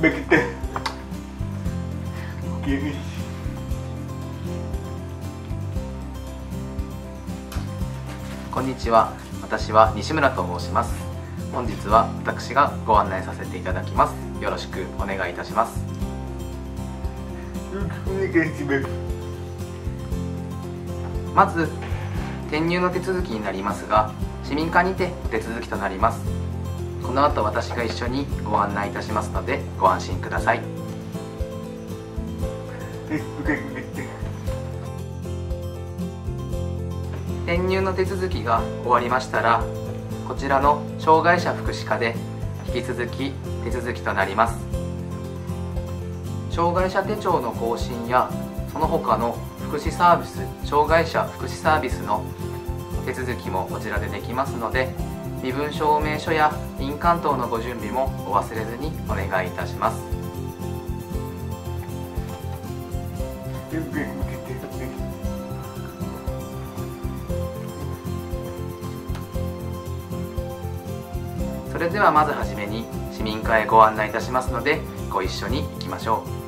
begitu kiri.こんにちは。私は西村と申します。本日は私がご案内させていただきます。よろしくお願いいたします。まず転入の手続きになりますが、市民課にてお手続きとなります。この後私が一緒にご案内いたしますのでご安心ください。転入の手続きが終わりましたら、こちらの障害者福祉課で引き続き手続きとなります。障害者手帳の更新やその他の福祉サービス、障害者福祉サービスの手続きもこちらでできますので、身分証明書や印鑑等のご準備もお忘れずにお願いいたします。それではまずはじめに市民課へご案内いたしますので、ご一緒に行きましょう。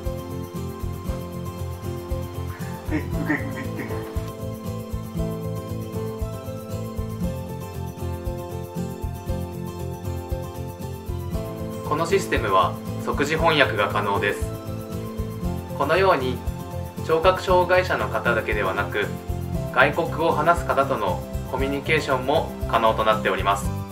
このシステムは即時翻訳が可能です。このように聴覚障害者の方だけではなく、外国語を話す方とのコミュニケーションも可能となっております。